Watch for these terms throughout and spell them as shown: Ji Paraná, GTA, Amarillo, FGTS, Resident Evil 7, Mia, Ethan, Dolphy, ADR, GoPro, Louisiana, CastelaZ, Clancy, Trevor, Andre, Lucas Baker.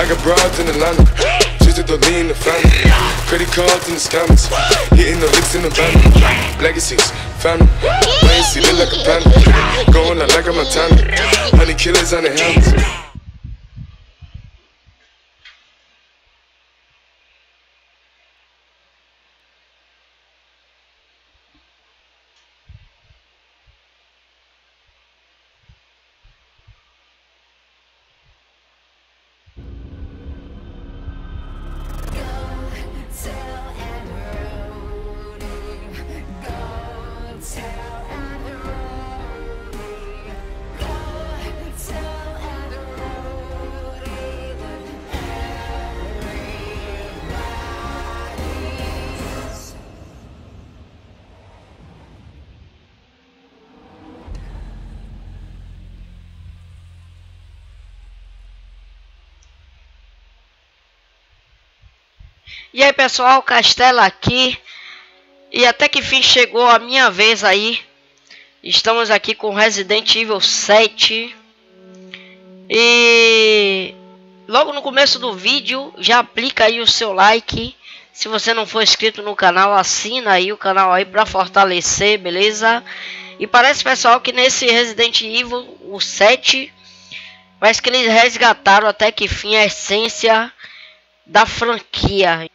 I got broads in Atlanta, just at the lean in the family. Credit cards in the scammers, hitting the licks in the van. Legacies, family, legacy look like a panda. Going out like a Montana, honey killers on the helmets. E aí pessoal, Castela aqui, e até que fim chegou a minha vez aí. Estamos aqui com Resident Evil 7. E logo no começo do vídeo, já aplica aí o seu like. Se você não for inscrito no canal, assina aí o canal aí pra fortalecer, beleza? E parece pessoal que nesse Resident Evil, o 7, parece que eles resgataram até que fim a essência da franquia.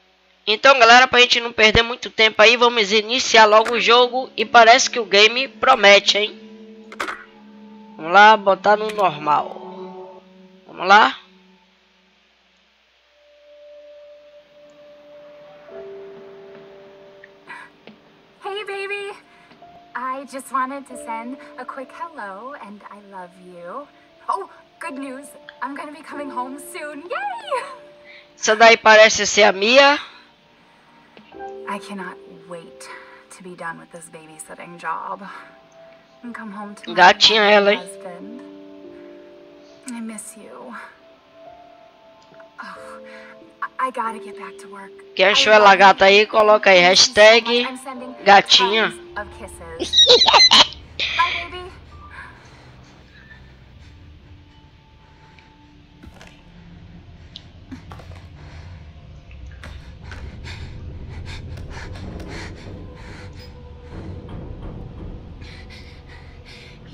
Então galera, pra gente não perder muito tempo aí, vamos iniciar logo o jogo. E parece que o game promete, hein? Vamos lá, botar no normal. Vamos lá. Hey baby, I just wanted to send a quick hello and I love you. Oh, good news, I'm gonna be coming home soon. Yay! Essa daí parece ser a Mia. I cannot wait to be done with this babysitting job and come home to gatinha ela, hein? I miss you. Oh, I gotta get back to work. Quem achou ela gata aí, coloca aí hashtag gatinha.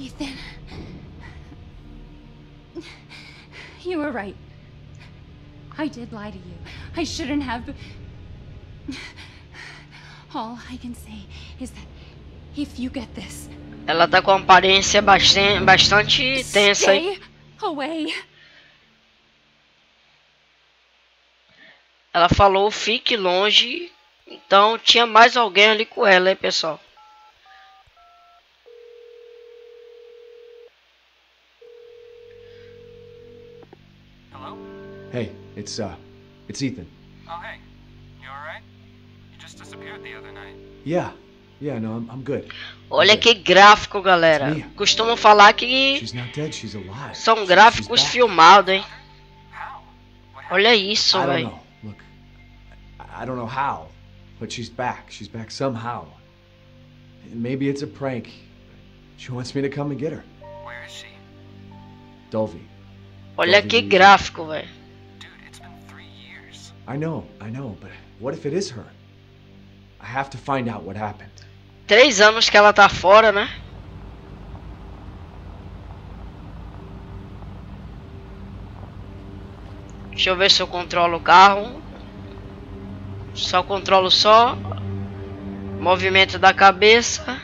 Ethan, you were right. I did lie to you. I shouldn't have. All I can say is that if you get this, ela tá com aparência bastante tensa. Stay away. Ela falou fique longe. Então tinha mais alguém ali com ela, hein, pessoal? Hey, it's Ethan. Oh, hey. You all right? You just disappeared the other night. Yeah, no, I'm good. Olha que gráfico, galera. Costumam falar que são gráficos filmados, hein? Olha isso, velho. Look, I don't know how, but she's back. She's back somehow. Maybe it's a prank. She wants me to come and get her. Where is she? Dolphy. Olha que gráfico, velho. I know, but what if it is her? I have to find out what happened. 3 anos que ela tá fora, né? Deixa eu ver se eu controlo o carro. Só controlo movimento da cabeça.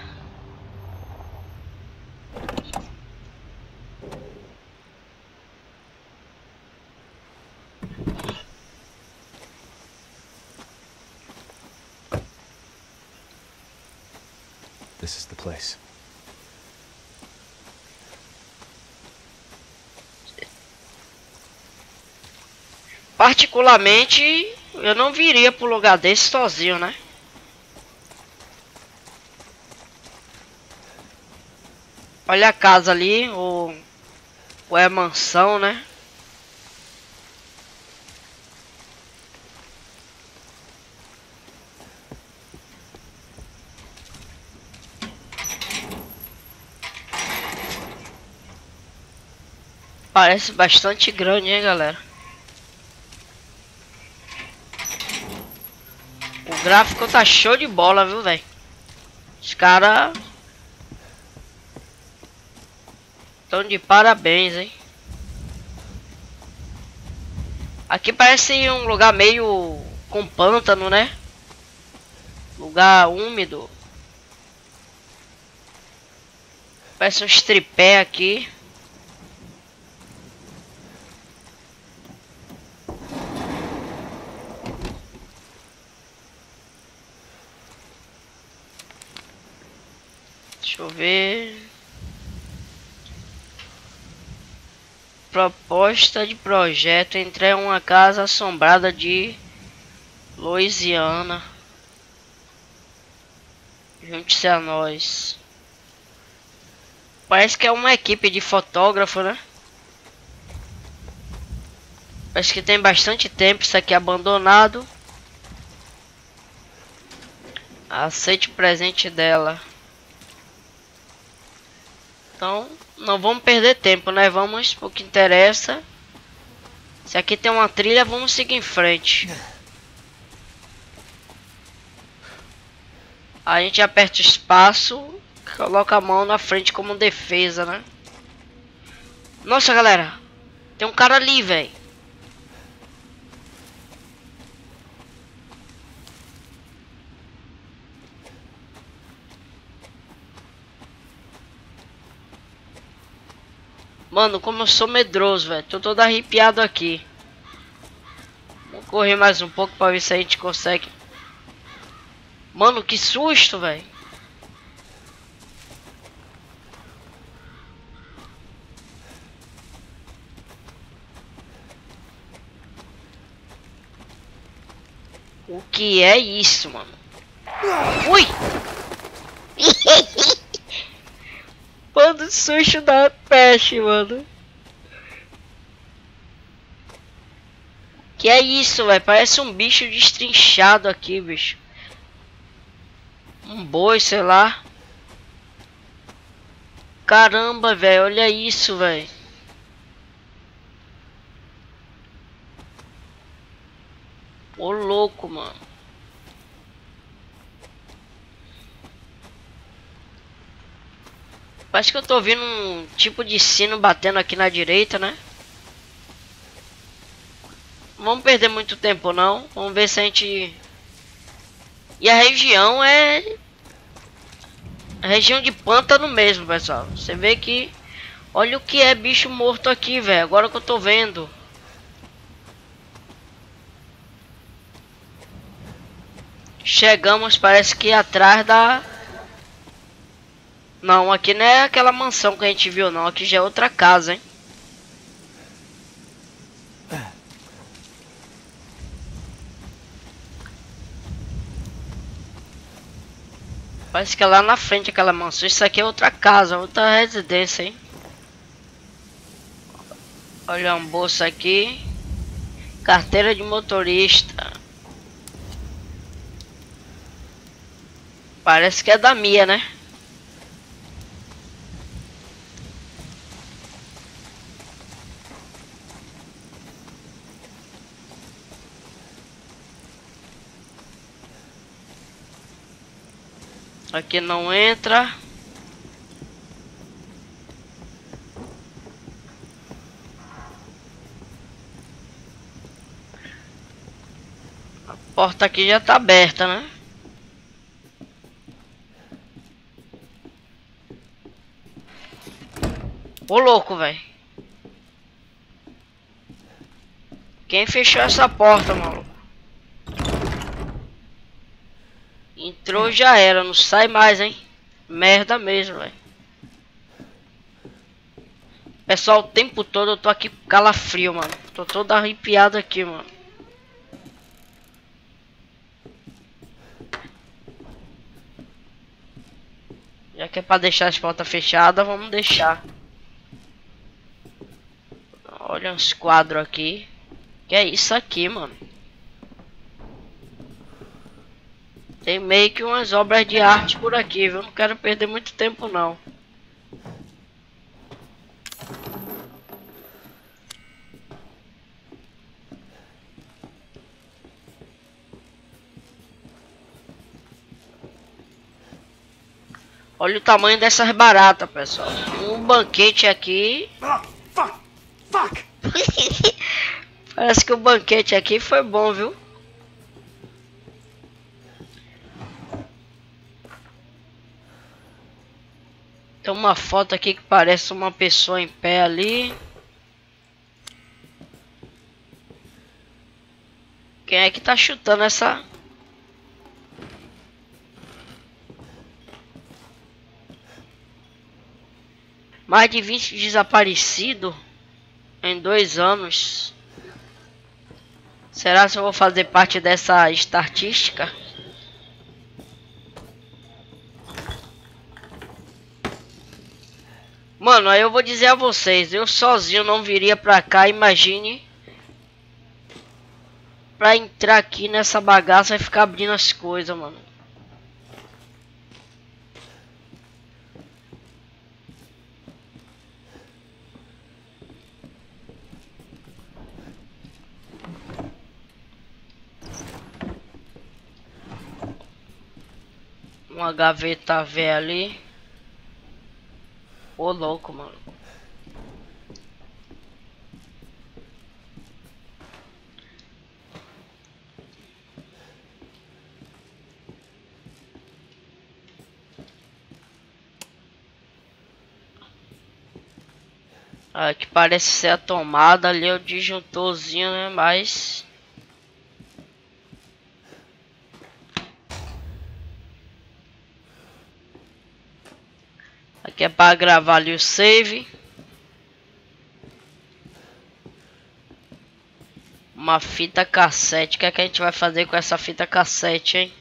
This is the place. Particularmente, eu não viria pro lugar desse sozinho, né? Olha a casa ali, ou é mansão, né? Parece bastante grande, hein, galera. O gráfico tá show de bola, viu, velho? Os caras estão de parabéns, hein? Aqui parece um lugar meio com pântano, né? Lugar úmido. Parece uns tripé aqui. Deixa eu ver. Proposta de projeto. Entrei em uma casa assombrada de Louisiana. Junte-se a nós. Parece que é uma equipe de fotógrafo, né? Parece que tem bastante tempo isso aqui abandonado. Aceite o presente dela. Então, não vamos perder tempo, né? Vamos pro que interessa. Se aqui tem uma trilha, vamos seguir em frente. A gente aperta o espaço, coloca a mão na frente como defesa, né? Nossa, galera! Tem um cara ali, velho. Mano, como eu sou medroso, velho. Tô todo arrepiado aqui. Vou correr mais um pouco pra ver se a gente consegue. Mano, que susto, velho. O que é isso, mano? Ui! Mano, susto da peste, mano. Que é isso, velho? Parece um bicho destrinchado aqui, bicho. Um boi, sei lá. Caramba, velho. Olha isso, velho. Ô, louco, mano. Parece que eu tô ouvindo um tipo de sino batendo aqui na direita, né? Não vamos perder muito tempo, não. Vamos ver se a gente... E a região é... A região de pântano mesmo, pessoal. Você vê que... Olha o que é bicho morto aqui, velho. Agora que eu tô vendo. Chegamos, parece que atrás da... Não, aqui não é aquela mansão que a gente viu, não. Aqui já é outra casa, hein? Parece que é lá na frente aquela mansão. Isso aqui é outra casa, outra residência, hein? Olha um bolso aqui. Carteira de motorista. Parece que é da Mia, né? Aqui não entra. A porta aqui já tá aberta, né? Ô louco, velho. Quem fechou essa porta, maluco? Entrou, já era, não sai mais, hein? Merda mesmo, velho. Pessoal, o tempo todo eu tô aqui com calafrio, mano. Tô todo arrepiado aqui, mano. Já que é pra deixar as portas fechadas, vamos deixar. Olha uns quadros aqui. Que é isso aqui, mano? Tem meio que umas obras de arte por aqui, viu? Não quero perder muito tempo, não. Olha o tamanho dessas baratas, pessoal. Um banquete aqui. Parece que o banquete aqui foi bom, viu? Tem uma foto aqui que parece uma pessoa em pé ali. Quem é que tá chutando essa? Mais de 20 desaparecidos em 2 anos. Será que eu vou fazer parte dessa estatística? Mano, aí eu vou dizer a vocês, eu sozinho não viria pra cá, imagine. Pra entrar aqui nessa bagaça e ficar abrindo as coisas, mano. Uma gaveta velha ali. Ô louco, mano. Ah, que parece ser a tomada ali, o disjuntorzinho, né? Mas... que é para gravar ali o save. Uma fita cassete. O que é que a gente vai fazer com essa fita cassete, hein?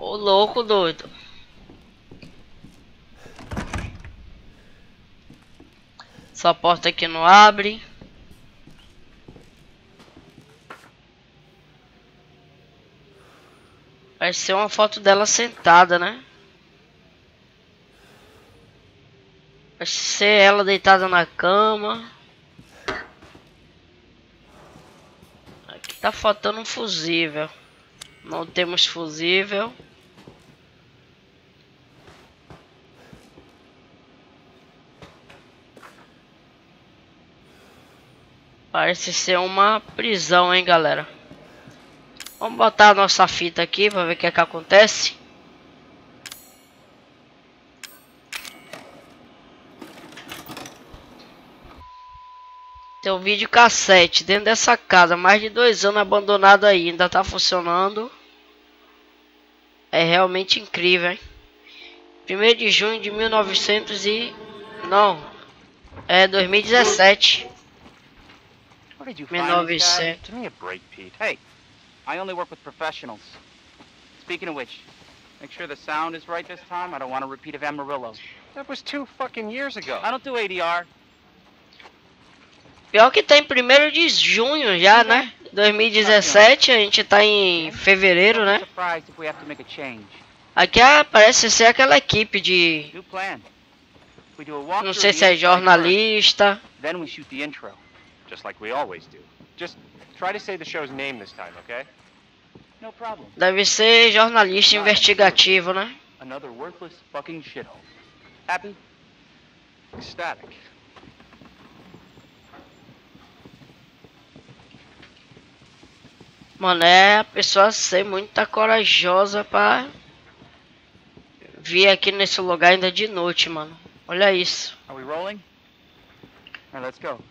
Ô louco, doido. Essa porta aqui não abre. Vai ser uma foto dela sentada, né? Vai ser ela deitada na cama. Aqui tá faltando um fusível. Não temos fusível. Parece ser uma prisão, hein, galera. Vamos botar a nossa fita aqui para ver o que é que acontece. Tem um vídeo cassete dentro dessa casa, mais de 2 anos abandonado aí, ainda tá funcionando. É realmente incrível, hein? 1º de junho de 1900 e... Não, é 2017. 1900. Hey, I only work with professionals. Speaking of which, make sure the sound is right this time. I don't want a repeat of Amarillo. That was 2 fucking years ago. I don't do ADR. Pior que tem 1º de junho já, né? 2017, a gente tá em fevereiro, né? Aqui parece ser aquela equipe de... Não sei se é jornalista. Deve ser jornalista investigativo, né? Mano, é a pessoa ser muito corajosa pra vir aqui nesse lugar ainda de noite, mano. Olha isso. Are we rolling? All right, let's go.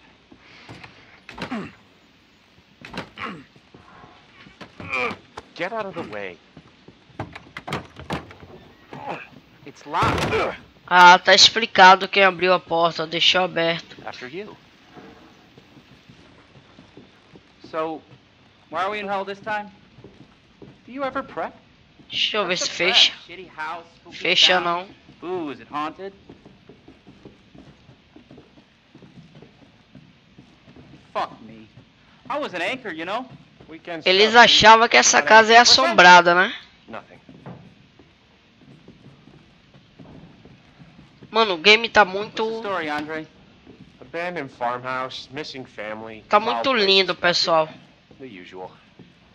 Get out of the way. It's locked. Ah, tá explicado quem abriu a porta, deixou aberto. After you. So why are we in hell this time? Do you ever prep? Deixa eu ver se fecha. Fecha não. Is it haunted? Fuck me. I was an anchor, you know? Eles achavam que essa casa é assombrada, né? Mano, o game tá muito... Tá muito lindo, pessoal.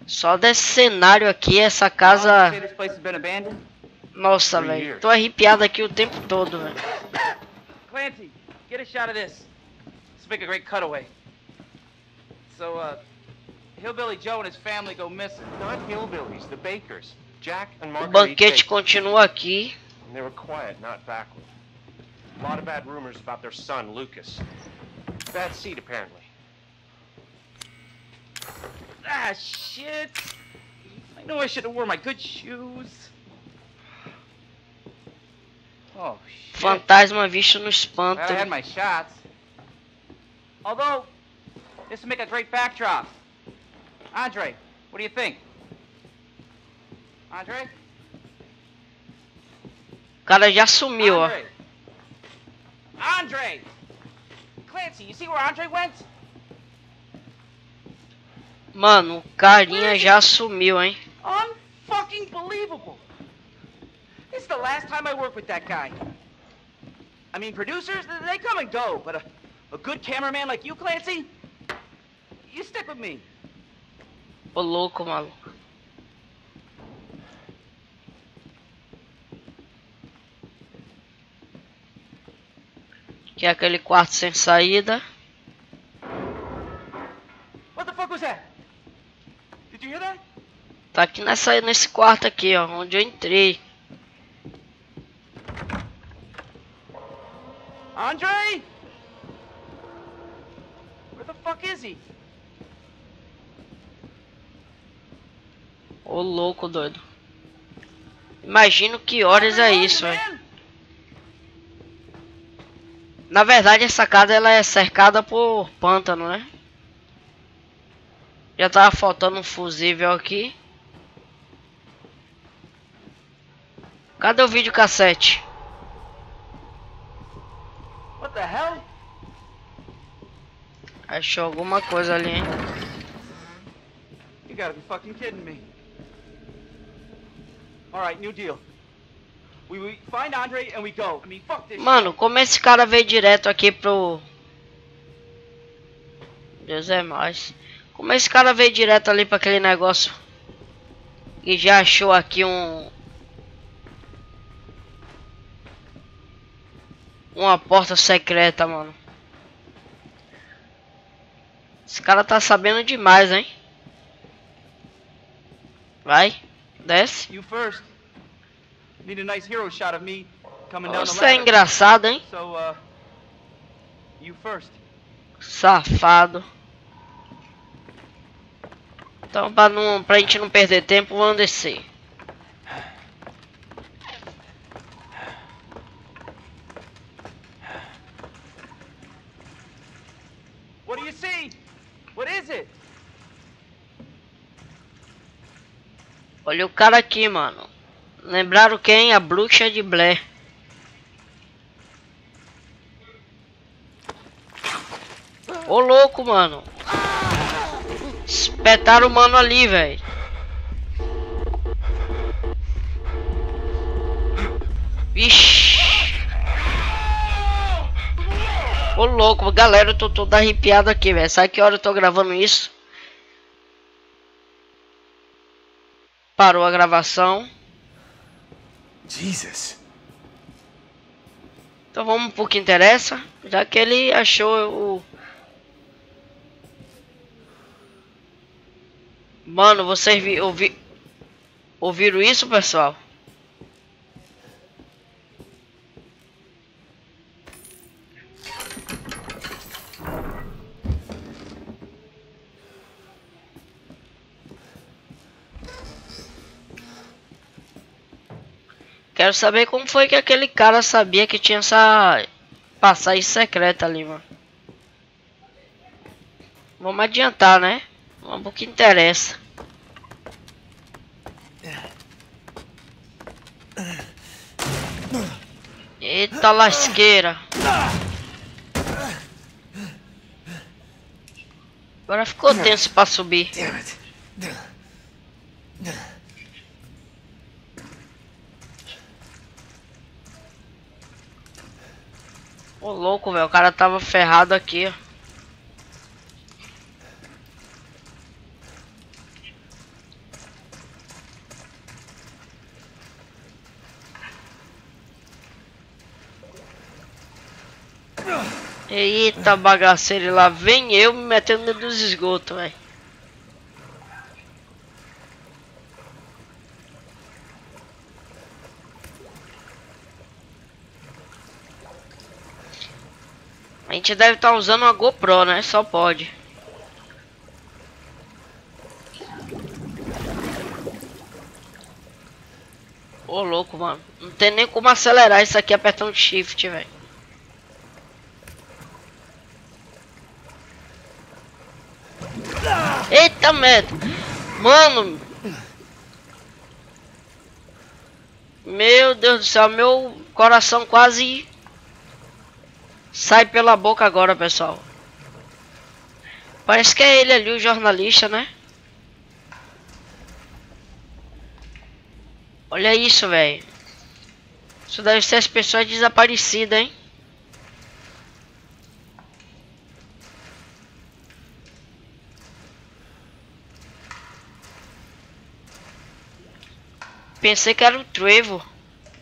Só desse cenário aqui, essa casa... Nossa, velho. Tô arrepiado aqui o tempo todo, velho. Clancy, get a shot of this. Let's make a great cutaway. So, Hillbilly Joe and his family go missing. Not hillbillies, the Bakers. Jack and Margaret. O banquete continua aqui. And they were quiet, not backward. A lot of bad rumors about their son, Lucas. Bad seed, apparently. Ah, shit. I know I should have worn my good shoes. Oh, shit. Fantasma visto no espanto. I had my shots. Although, this would make a great backdrop. Andre, what do you think? Andre? O cara já sumiu, ó. Andre! Clancy, you see where Andre went? Mano, o carinha já sumiu, hein? Unfucking believable. This is the last time I work with that guy. I mean, producers, they come and go, but a good cameraman like you, Clancy, you stick with me. Ô louco, maluco. Que é aquele quarto sem saída. What the fuck was that? Did you hear that? Tá aqui nesse quarto aqui, ó, onde eu entrei. Andre? Where the fuck is he? Ô louco, doido. Imagino que horas é isso, velho. Na verdade, essa casa ela é cercada por pântano, né? Já tava faltando um fusível aqui. Cadê o videocassete? What the hell? Achou alguma coisa ali, hein? You gotta be fucking kidding me. Alright, new deal. We find Andre and we go. I mean, fuck this. Mano, como esse cara veio direto aqui pro... Deus é mais. Como esse cara veio direto ali pra aquele negócio. E já achou aqui um... Uma porta secreta, mano. Esse cara tá sabendo demais, hein? Vai. Desce. Você é engraçado, hein? Safado. Então, pra gente não perder tempo, vamos descer. What do you see? What is it? Olha o cara aqui, mano. Lembraram quem? A bruxa de Blair. Ô louco, mano. Espetaram o mano ali, velho. Vixi. Ô louco, galera, eu tô todo arrepiado aqui, velho. Sabe que hora eu tô gravando isso? Parou a gravação. Jesus. Então vamos pro que interessa, já que ele achou o... Mano, vocês ouviram isso, pessoal? Quero saber como foi que aquele cara sabia que tinha essa passagem secreta ali, mano. Vamos adiantar, né? Vamos pro que interessa. Eita lasqueira. Agora ficou tenso pra subir. Ô louco, velho, o cara tava ferrado aqui. Eita bagaceiro, e lá vem eu me metendo dentro dos esgotos, velho. A gente deve estar usando uma GoPro, né? Só pode. Ô louco, mano. Não tem nem como acelerar isso aqui apertando shift, velho. Eita merda, mano, meu Deus do céu, meu coração quase sai pela boca agora, pessoal. Parece que é ele ali, o jornalista, né? Olha isso, velho. Isso deve ser as pessoas desaparecidas, hein? Pensei que era o Trevor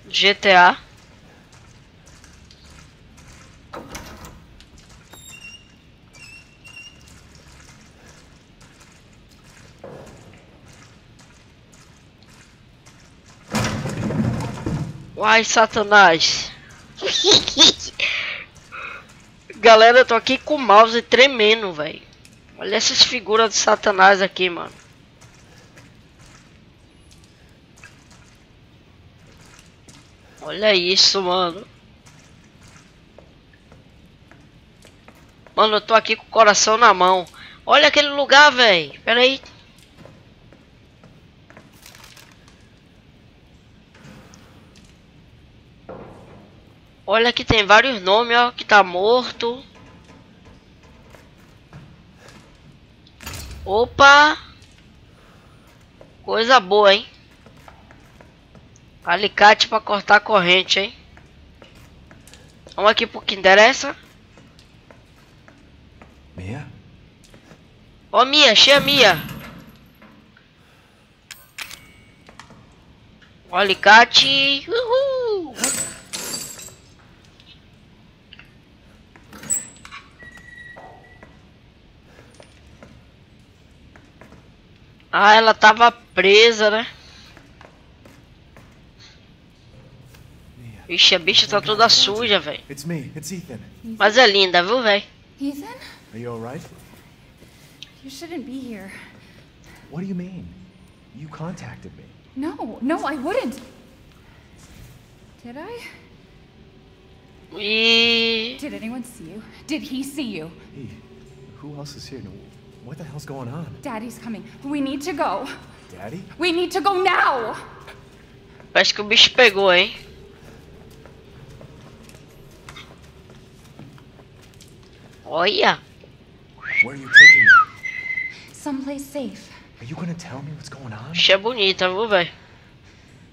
do GTA. Uai, Satanás. Galera, eu tô aqui com o mouse tremendo, velho. Olha essas figuras de Satanás aqui, mano. Olha isso, mano. Mano, eu tô aqui com o coração na mão. Olha aquele lugar, velho. Pera aí. Olha que tem vários nomes, ó. Que tá morto. Opa. Coisa boa, hein. Alicate para cortar a corrente, hein? Vamos aqui pro que interessa. Mia? Ó, Mia, cheia Mia. O alicate. Uhul. Ah, ela tava presa, né? Ixi, a bicha tá toda suja, velho. Mas é linda, viu, velho? Ethan? Are you all right? You shouldn't be here. What do you mean? You contacted me. No, I wouldn't. Did I? Did anyone see you? Did he see you? Hey, who else is here? What the hell's going on? Daddy's coming. We need to go. Daddy? We need to go now. Parece que o bicho pegou, hein? Olha. Where are you taking me? Someplace safe. Are you gonna tell me what's going on? Bicha bonita, viu, velho?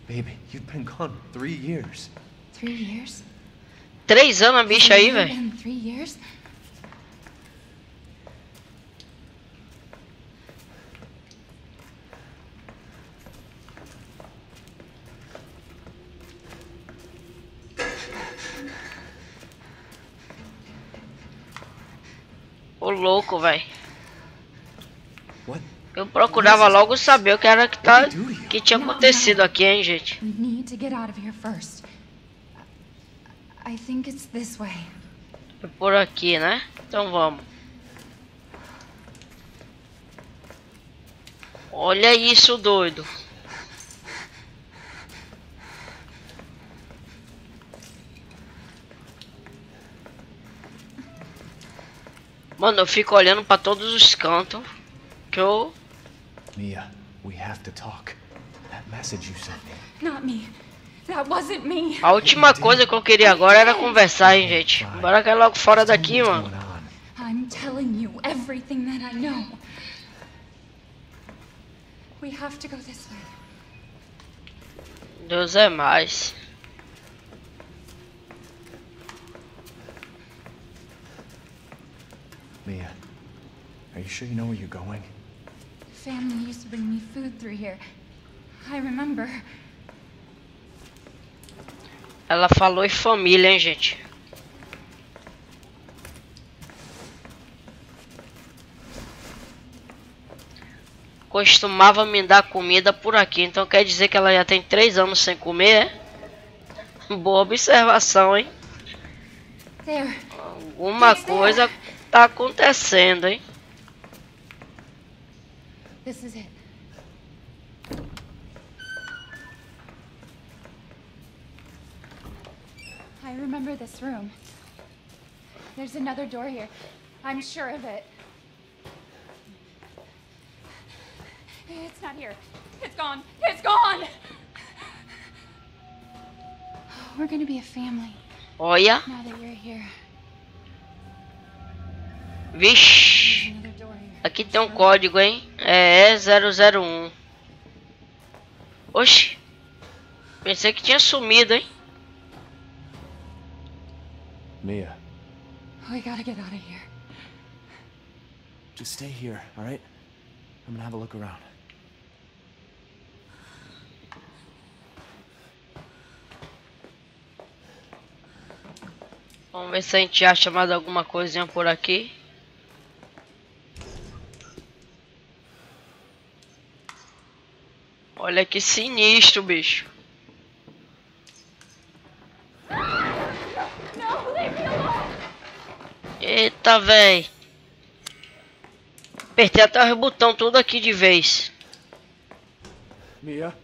Baby, you've been gone 3 years. 3 years? 3 anos a bicha aí, velho. 3 years? Ô louco, velho. Eu procurava logo saber o que era que tinha acontecido aqui, hein, gente. É por aqui, né? Então vamos. Olha isso, doido. Mano, eu fico olhando pra todos os cantos que eu... Mia, we have to talk. That message you sent me. Not me. That wasn't me. A última coisa que eu queria agora era conversar, hein, gente. Bora cair logo fora daqui, mano. I'm telling you everything that I know. We have to go this way. Deus é mais. Mia, are you sure you know where you're going? Family used to bring me food through here. I remember. Ela falou em família, hein, gente? Costumava me dar comida por aqui, então quer dizer que ela já tem 3 anos sem comer, é? Boa observação, hein? Alguma coisa tá acontecendo, hein? I remember this room. There's another door here. I'm sure of it. It's not here. It's gone. It's gone. We're gonna be a family. Olha. Now that you're here. Vixe. Aqui tem um código, hein? É 001. Oxi. Pensei que tinha sumido, hein? Mia. We gotta get out of here. Just stay here, all right? I'm gonna have a look around. Vamos ver se a gente acha mais alguma coisinha por aqui. Olha que sinistro, bicho. Eita, véi. Apertei até o botão todo aqui de vez. Mia.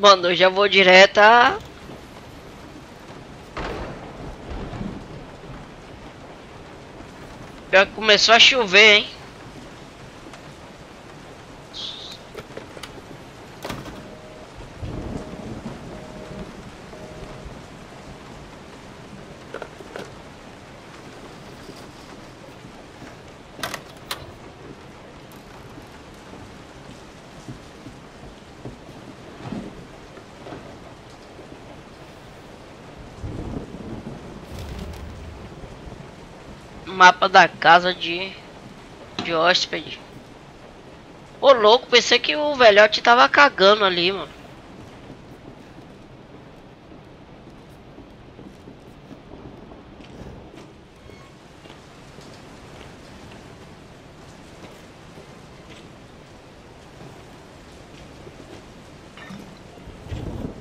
Mano, eu já vou direto a... Já começou a chover, hein? Mapa da casa de hóspede. Ô louco, pensei que o velhote tava cagando ali, mano.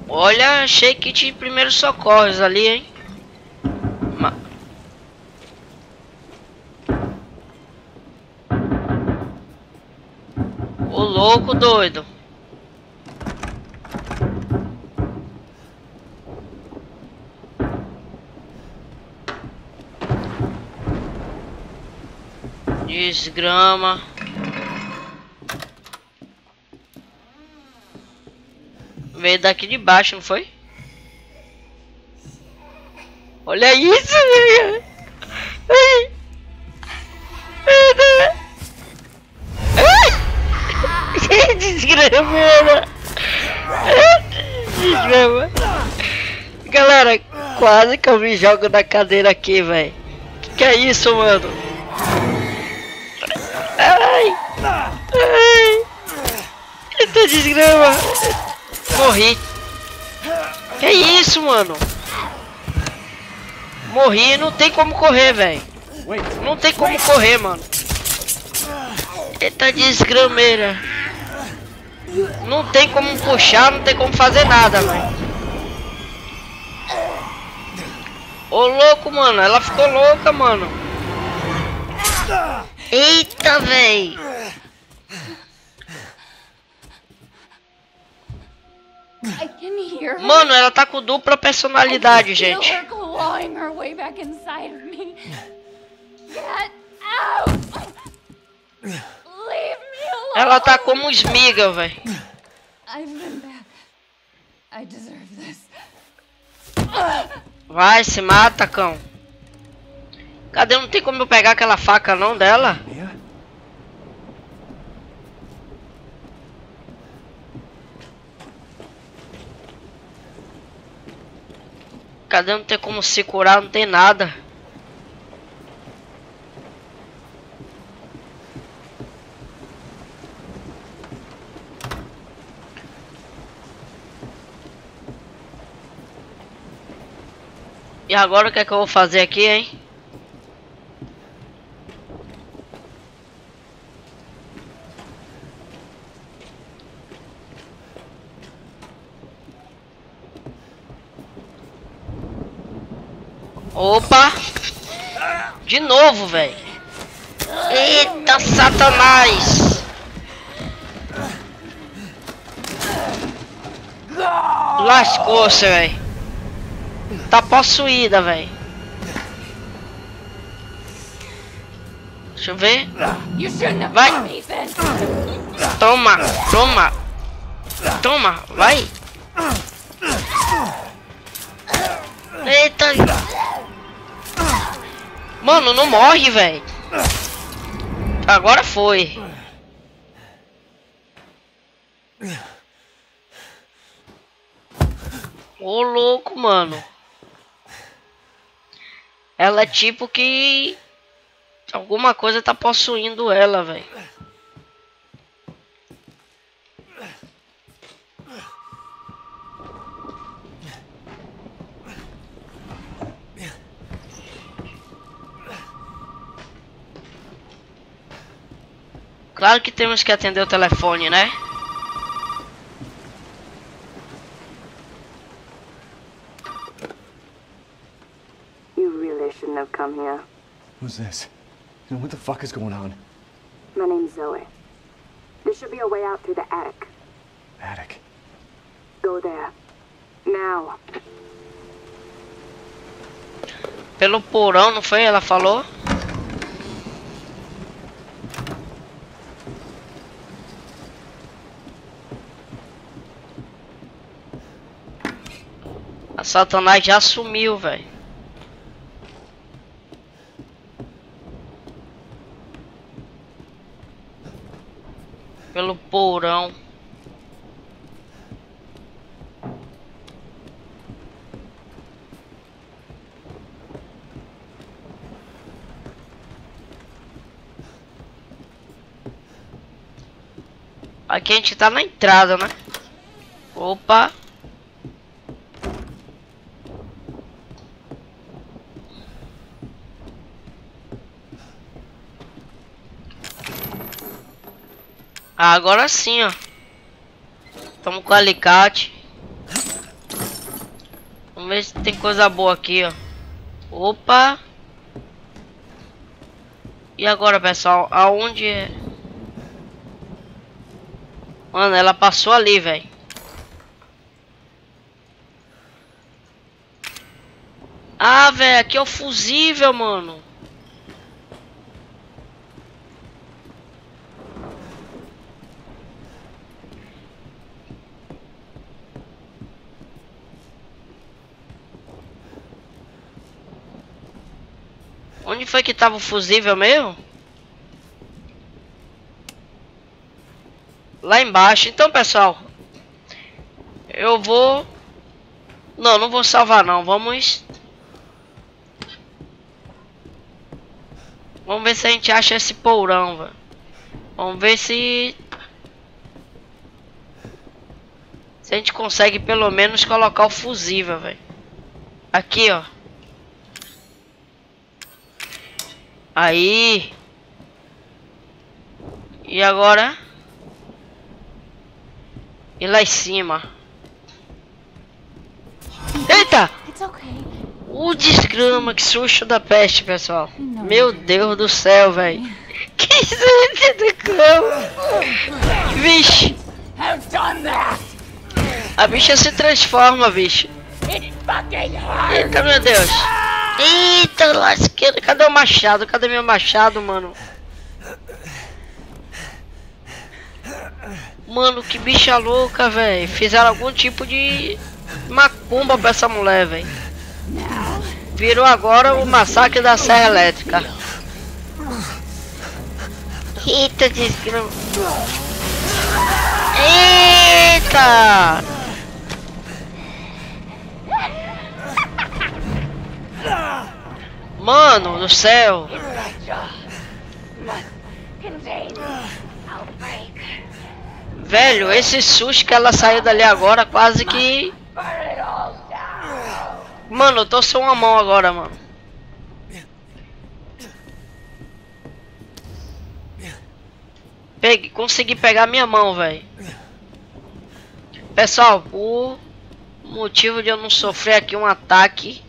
Olha, achei que tinha primeiros socorros ali, hein? Louco doido. Desgrama. Veio daqui de baixo, não foi? Olha isso, minha. Desgrama. Galera, quase que eu me jogo na cadeira aqui, velho. Que é isso, mano? Ai, ai. Eita, desgrama. Morri. Que é isso, mano? Morri, não tem como correr, velho. Não tem como correr, mano. Eita, desgrameira. Não tem como puxar, não tem como fazer nada, velho. Ô louco, mano, ela ficou louca, mano. Eita, velho. Mano, ela tá com dupla personalidade, gente. Ela tá como esmiga, velho. Vai, se mata, cão. Cadê? Não tem como eu pegar aquela faca não dela? Cadê? Não tem como se curar, não tem nada. E agora o que é que eu vou fazer aqui, hein? Opa! De novo, velho! Eita, Satanás! Lascou-se, velho! Tá possuída, velho! Deixa eu ver. Vai! Toma! Toma! Toma! Vai! Eita! Mano, não morre, velho. Agora foi. Ô, louco, mano. Ela é tipo que... alguma coisa tá possuindo ela, velho. Claro que temos que atender o telefone, né? You really shouldn't have come here. Who's this? And what the fuck is going on? My name's Zoe. There should be a way out through the attic. Attic? Go there. Now. Pelo porão, não foi? Ela falou? Satanás já sumiu, velho. Pelo porão. Aqui a gente tá na entrada, né? Opa. Agora sim, ó. Tamo com o alicate. Vamos ver se tem coisa boa aqui, ó. Opa. E agora, pessoal? Aonde é? Mano, ela passou ali, velho. Ah, velho, aqui é o fusível, mano. Onde foi que tava o fusível mesmo? Lá embaixo. Então, pessoal, eu vou... Não, não vou salvar não. Vamos ver se a gente acha esse porão, velho. Vamos ver se... se a gente consegue pelo menos colocar o fusível, velho. Aqui, ó. Aí. E agora? E lá em cima. Eita! O desgrama, que susto da peste, pessoal. Meu Deus do céu, velho. Que susto do cão. Vixe. A bicha se transforma, bicho. Eita, meu Deus. Eita, lasqueira. Cadê o machado? Cadê meu machado, mano? Mano, que bicha louca, velho. Fizeram algum tipo de macumba pra essa mulher, velho. Virou agora o massacre da Serra Elétrica. Eita, desgraça. Eita! Mano do céu! Velho, esse susto que ela saiu dali agora quase que... Mano, eu tô sem uma mão agora, mano. Consegui pegar minha mão, velho. Pessoal, por motivo de eu não sofrer aqui um ataque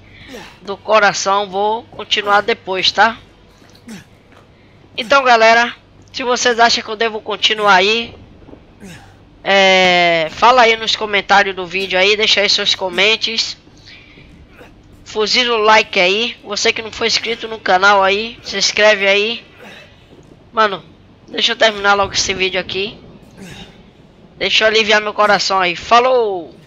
do coração, vou continuar depois, tá? Então, galera, se vocês acham que eu devo continuar aí, fala aí nos comentários do vídeo aí, deixa aí seus comentários. Fuzila o like aí. Você que não foi inscrito no canal aí, se inscreve aí. Mano, deixa eu terminar logo esse vídeo aqui. Deixa eu aliviar meu coração aí. Falou!